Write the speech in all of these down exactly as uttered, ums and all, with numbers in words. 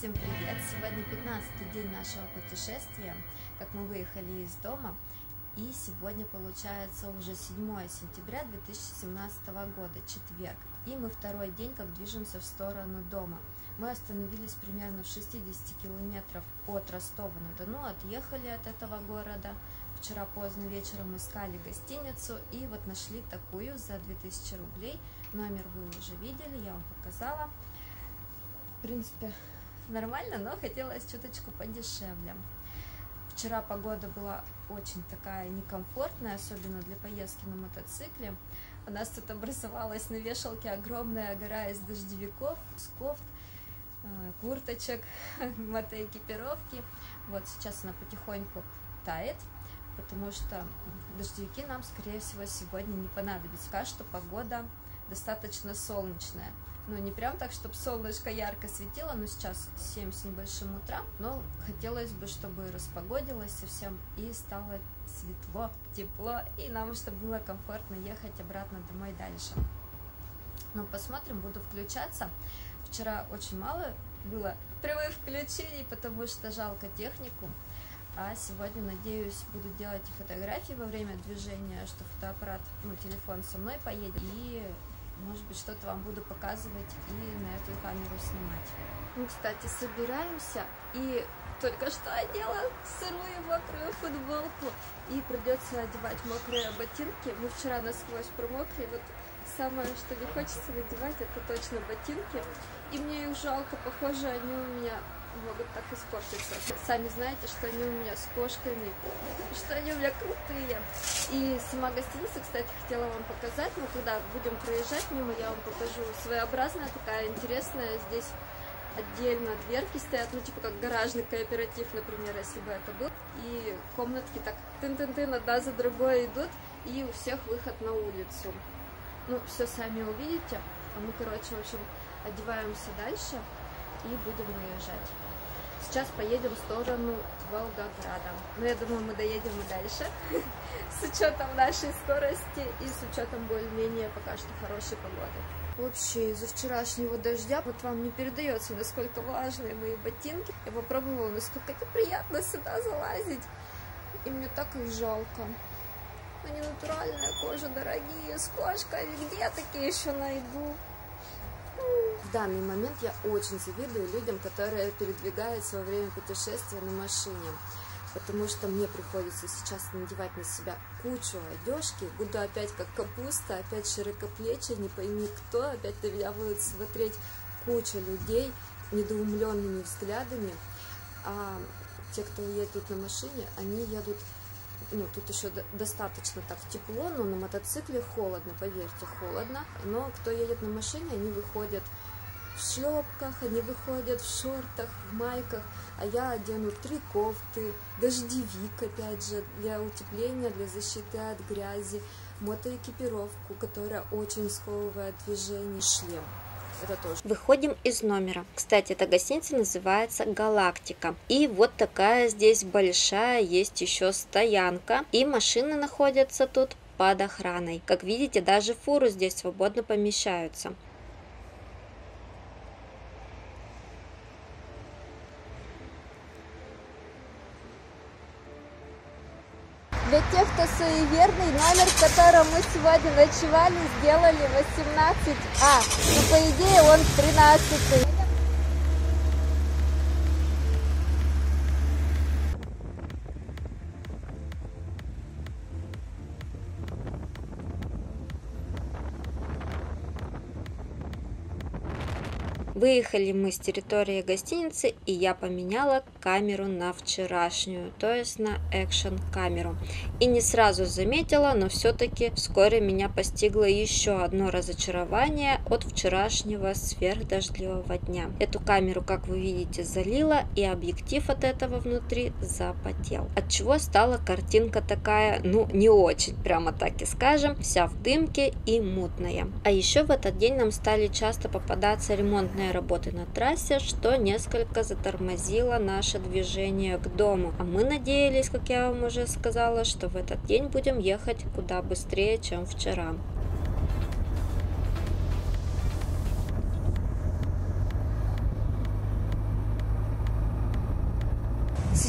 Всем привет! Сегодня пятнадцатый день нашего путешествия, как мы выехали из дома, и сегодня получается уже седьмое сентября две тысячи семнадцатого года, четверг, и мы второй день как движемся в сторону дома. Мы остановились примерно в шестидесяти километров от Ростова-на-Дону, отъехали от этого города. Вчера поздно вечером искали гостиницу и вот нашли такую за две тысячи рублей. Номер вы уже видели, я вам показала. В принципе, нормально, но хотелось чуточку подешевле. Вчера погода была очень такая некомфортная, особенно для поездки на мотоцикле. У нас тут образовалась на вешалке огромная гора из дождевиков, с кофт, курточек, мотоэкипировки. Вот сейчас она потихоньку тает, потому что дождевики нам, скорее всего, сегодня не понадобятся. Пока что погода достаточно солнечная. Ну, не прям так, чтобы солнышко ярко светило, но сейчас семь с небольшим утра. Но хотелось бы, чтобы распогодилось совсем и стало светло, тепло, и нам, чтобы было комфортно ехать обратно домой дальше. Ну, посмотрим, буду включаться. Вчера очень мало было прямых включений, потому что жалко технику. А сегодня, надеюсь, буду делать и фотографии во время движения, что фотоаппарат, ну, телефон со мной поедет, и... может быть, что-то вам буду показывать и на эту камеру снимать. Мы, кстати, собираемся, и только что одела сырую мокрую футболку, и придется одевать мокрые ботинки. Мы вчера насквозь промокли, вот самое, что не хочется надевать, это точно ботинки. И мне их жалко, похоже, они у меня могут так испортиться. Сами знаете, что они у меня с кошками, что они у меня крутые. И сама гостиница, кстати, хотела вам показать. Мы когда будем проезжать мимо, я вам покажу. Своеобразная такая, интересная. Здесь отдельно дверки стоят, ну типа как гаражный кооператив, например, если бы это был. И комнатки так тын-тын-тын одна за другой идут. И у всех выход на улицу. Ну, все сами увидите. А мы, короче, в общем, одеваемся дальше и будем выезжать. Сейчас поедем в сторону Волгограда. Но я думаю, мы доедем и дальше. С учетом нашей скорости и с учетом более-менее пока что хорошей погоды. Вообще, из-за вчерашнего дождя вот вам не передается, насколько влажные мои ботинки. Я попробовала, насколько это приятно сюда залазить. И мне так их жалко. Но не натуральная кожа, дорогие, с кошками. Где я такие еще найду? В данный момент я очень завидую людям, которые передвигаются во время путешествия на машине, потому что мне приходится сейчас надевать на себя кучу одежки, буду опять как капуста, опять широкоплечие, не пойми кто, опять на меня будут смотреть куча людей недоумленными взглядами, а те, кто едут на машине, они едут, ну, тут еще достаточно так тепло, но на мотоцикле холодно, поверьте, холодно. Но кто едет на машине, они выходят в шлепках, они выходят в шортах, в майках, а я одену три кофты, дождевик, опять же, для утепления, для защиты от грязи, мотоэкипировку, которая очень сковывает движение, шлем. Это тоже. Выходим из номера. Кстати, эта гостиница называется «Галактика». И вот такая здесь большая есть еще стоянка. И машины находятся тут под охраной. Как видите, даже фуры здесь свободно помещаются. Для тех, кто суеверный, номер, в котором мы сегодня ночевали, сделали восемнадцать А. Но, по идее, он тринадцатый. Выехали мы с территории гостиницы, и я поменяла камеру на вчерашнюю, то есть на экшн-камеру. И не сразу заметила, но все-таки вскоре меня постигло еще одно разочарование от вчерашнего сверхдождливого дня. Эту камеру, как вы видите, залила, и объектив от этого внутри запотел. Отчего стала картинка такая, ну, не очень, прямо так и скажем, вся в дымке и мутная. А еще в этот день нам стали часто попадаться ремонтные работы на трассе, что несколько затормозило наше движение к дому. А мы надеялись, как я вам уже сказала, что в этот день будем ехать куда быстрее, чем вчера.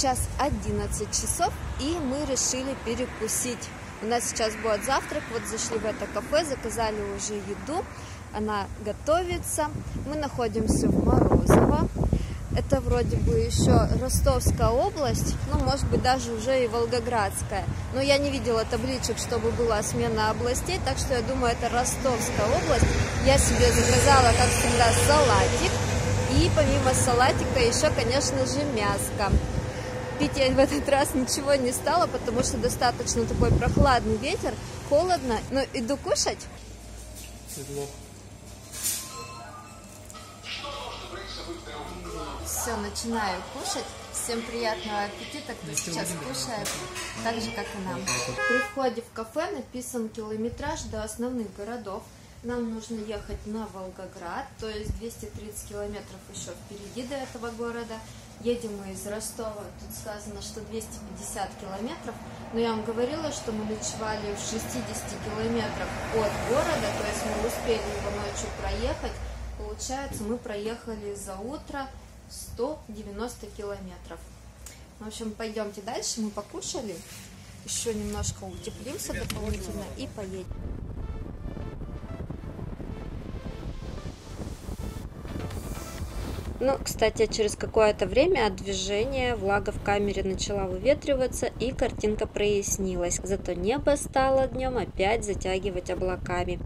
сейчас одиннадцать часов, и мы решили перекусить. У нас сейчас будет завтрак, вот зашли в это кафе, заказали уже еду, она готовится. Мы находимся в Морозово, это вроде бы еще Ростовская область, ну, может быть, даже уже и Волгоградская. Но я не видела табличек, чтобы была смена областей, так что я думаю, это Ростовская область. Я себе заказала, как всегда, салатик. И помимо салатика еще, конечно же, мяско. Пить я в этот раз ничего не стала, потому что достаточно такой прохладный ветер, холодно. Но иду кушать. Все, начинаю кушать. Всем приятного аппетита, кто сейчас кушает, так же, как и нам. При входе в кафе написан километраж до основных городов. Нам нужно ехать на Волгоград, то есть двести тридцать километров еще впереди до этого города. Едем мы из Ростова, тут сказано, что двести пятьдесят километров, но я вам говорила, что мы ночевали в шестидесяти километрах от города, то есть мы успели его ночью проехать. Получается, мы проехали за утро сто девяносто километров. В общем, пойдемте дальше, мы покушали, еще немножко утеплимся дополнительно и поедем. Ну, кстати, через какое-то время от движения влага в камере начала выветриваться, и картинка прояснилась. Зато небо стало днем опять затягивать облаками.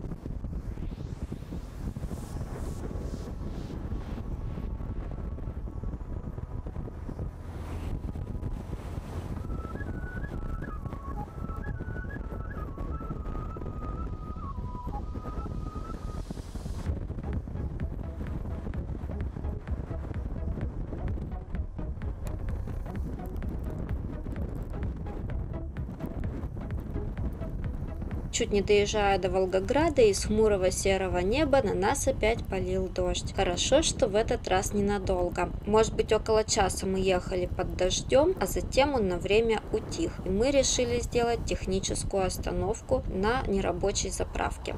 Чуть не доезжая до Волгограда, из хмурого серого неба на нас опять полил дождь. Хорошо, что в этот раз ненадолго. Может быть, около часа мы ехали под дождем, а затем он на время утих. И мы решили сделать техническую остановку на нерабочей заправке.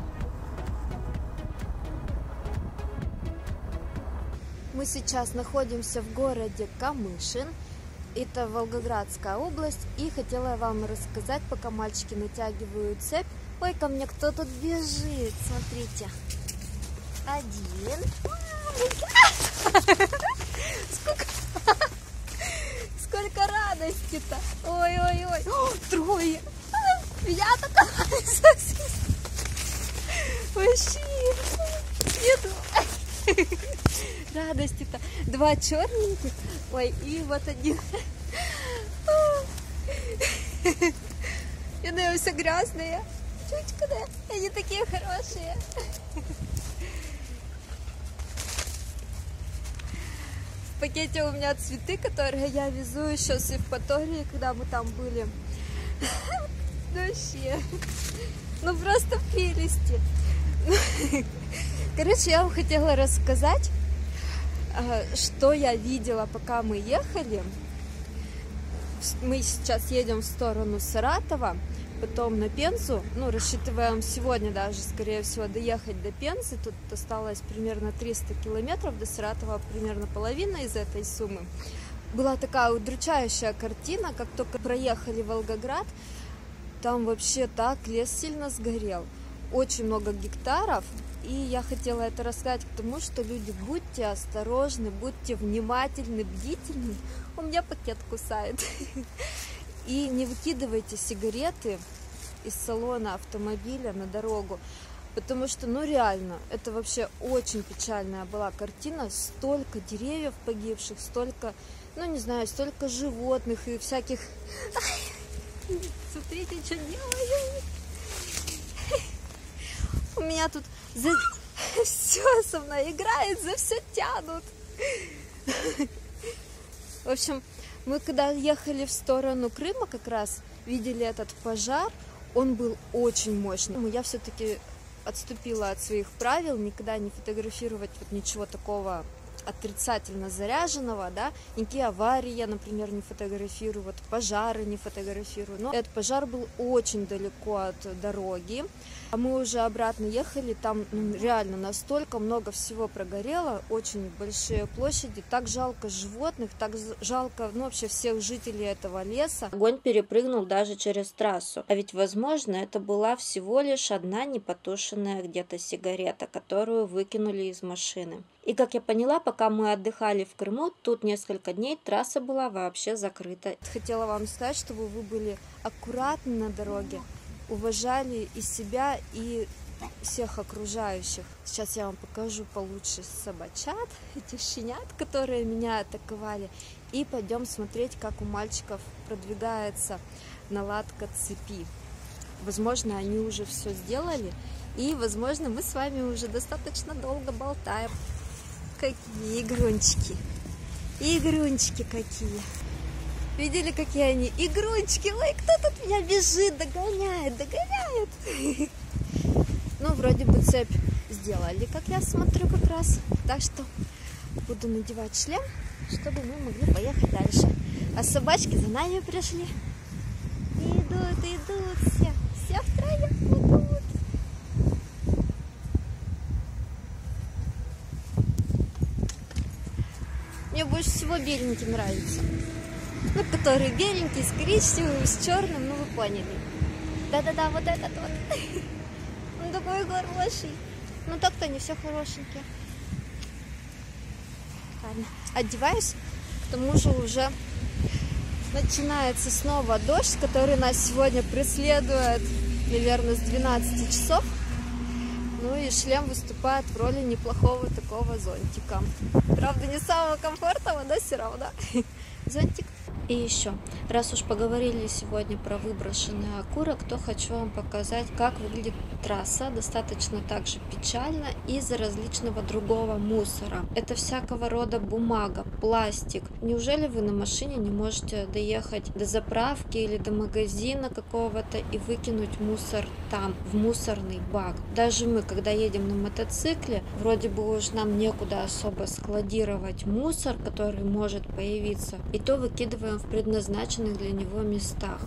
Мы сейчас находимся в городе Камышин. Это Волгоградская область. И хотела я вам рассказать, пока мальчики натягивают цепь. Ой, ко мне кто тут бежит, смотрите. Один. Сколько, сколько радости-то. Ой-ой-ой. Трое. Я такая совсем. Вообще. Нету. Радости-то. Два черненьких. Ой, и вот один. Я, наверное, все грязные. Чучка, да? Они такие хорошие. В пакете у меня цветы, которые я везу еще с Евпатории, когда мы там были. Ну, вообще. Ну, просто прелести. Короче, я вам хотела рассказать, что я видела, пока мы ехали. Мы сейчас едем в сторону Саратова, потом на Пензу. Ну, рассчитываем сегодня даже, скорее всего, доехать до Пензы. Тут осталось примерно триста километров, до Саратова примерно половина из этой суммы. Была такая удручающая картина, как только проехали Волгоград, там вообще так лес сильно сгорел. Очень много гектаров. И я хотела это рассказать к тому, что, люди, будьте осторожны, будьте внимательны, бдительны. У меня пакет кусает. И не выкидывайте сигареты из салона автомобиля на дорогу. Потому что, ну реально, это вообще очень печальная была картина. Столько деревьев погибших, столько, ну не знаю, столько животных и всяких... Смотрите, что делаю. У меня тут за... все со мной играет, за все тянут. В общем, мы когда ехали в сторону Крыма, как раз видели этот пожар. Он был очень мощным. Я все-таки отступила от своих правил, никогда не фотографировать вот ничего такого отрицательно заряженного, да, никакие аварии я, например, не фотографирую, вот пожары не фотографирую, но этот пожар был очень далеко от дороги, а мы уже обратно ехали, там реально настолько много всего прогорело, очень большие площади, так жалко животных, так жалко, ну, вообще всех жителей этого леса. Огонь перепрыгнул даже через трассу, а ведь, возможно, это была всего лишь одна непотушенная где-то сигарета, которую выкинули из машины. И, как я поняла, пока мы отдыхали в Крыму, тут несколько дней трасса была вообще закрыта. Хотела вам сказать, чтобы вы были аккуратны на дороге, уважали и себя, и всех окружающих. Сейчас я вам покажу получше собачат, этих щенят, которые меня атаковали. И пойдем смотреть, как у мальчиков продвигается наладка цепи. Возможно, они уже все сделали. И, возможно, мы с вами уже достаточно долго болтаем. Какие игрунчики. Игрунчики какие. Видели, какие они? Игрунчики. Ой, кто тут меня бежит, догоняет, догоняет. Ну, вроде бы цепь сделали, как я смотрю, как раз. Так что буду надевать шлем, чтобы мы могли поехать дальше. А собачки за нами пришли. Идут, идут все. Все втроем идут. Мне больше всего беленький нравится. Ну, который беленький, с коричневым, с черным, ну вы поняли. Да-да-да, вот этот вот. Он такой хороший. Ну так-то они все хорошенькие. Ладно, одеваюсь. К тому же уже начинается снова дождь, который нас сегодня преследует, наверное, с двенадцати часов. Ну и шлем выступает в роли неплохого такого зонтика. Правда, не самого комфортного, но все равно. Зонтик. И еще, раз уж поговорили сегодня про выброшенный окурок, то хочу вам показать, как выглядит трасса, достаточно также печально, из-за различного другого мусора. Это всякого рода бумага, пластик. Неужели вы на машине не можете доехать до заправки или до магазина какого-то и выкинуть мусор там, в мусорный бак? Даже мы, когда едем на мотоцикле, вроде бы уж нам некуда особо складировать мусор, который может появиться, и то выкидываем в предназначенных для него местах.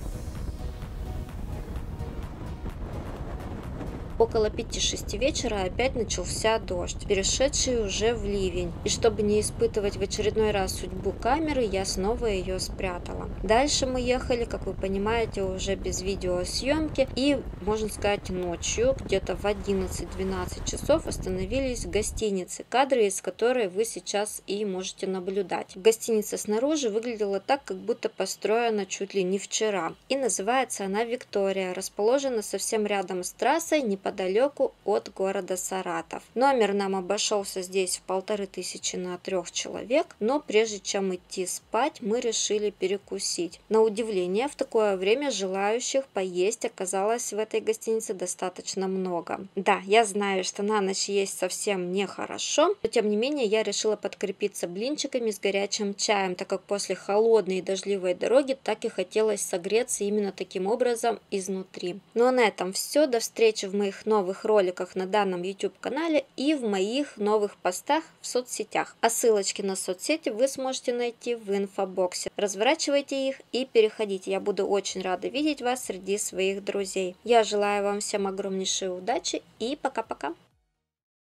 Около пяти-шести вечера опять начался дождь, перешедший уже в ливень. И чтобы не испытывать в очередной раз судьбу камеры, я снова ее спрятала. Дальше мы ехали, как вы понимаете, уже без видеосъемки. И, можно сказать, ночью, где-то в одиннадцать-двенадцать часов, остановились в гостинице, кадры из которой вы сейчас и можете наблюдать. Гостиница снаружи выглядела так, как будто построена чуть ли не вчера. И называется она «Виктория». Расположена совсем рядом с трассой, непосредственно неподалеку от города Саратов. Номер нам обошелся здесь в полторы тысячи на трех человек, но прежде чем идти спать, мы решили перекусить. На удивление, в такое время желающих поесть оказалось в этой гостинице достаточно много. Да, я знаю, что на ночь есть совсем нехорошо, но тем не менее я решила подкрепиться блинчиками с горячим чаем, так как после холодной и дождливой дороги так и хотелось согреться именно таким образом изнутри. Ну а на этом все, до встречи в моих новых роликах на данном YouTube-канале и в моих новых постах в соцсетях. А ссылочки на соцсети вы сможете найти в инфобоксе. Разворачивайте их и переходите. Я буду очень рада видеть вас среди своих друзей. Я желаю вам всем огромнейшей удачи и пока-пока!